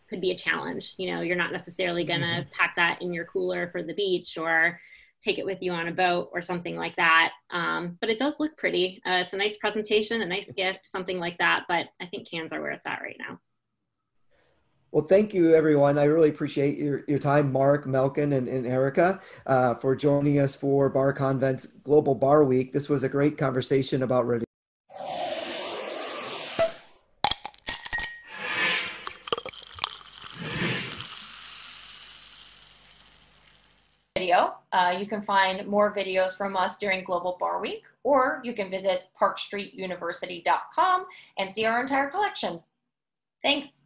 could be a challenge. You know, you're not necessarily going to mm-hmm. pack that in your cooler for the beach or take it with you on a boat or something like that. Um, but it does look pretty. Uh, it's a nice presentation, a nice gift, something like that. But I think cans are where it's at right now. Well, thank you, everyone. I really appreciate your, your time, Mark, Melkon, and, and Erica, uh, for joining us for Bar Convent's Global Bar Week. This was a great conversation about ready. Video. Uh, you can find more videos from us during Global Bar Week, or you can visit park street university dot com and see our entire collection. Thanks.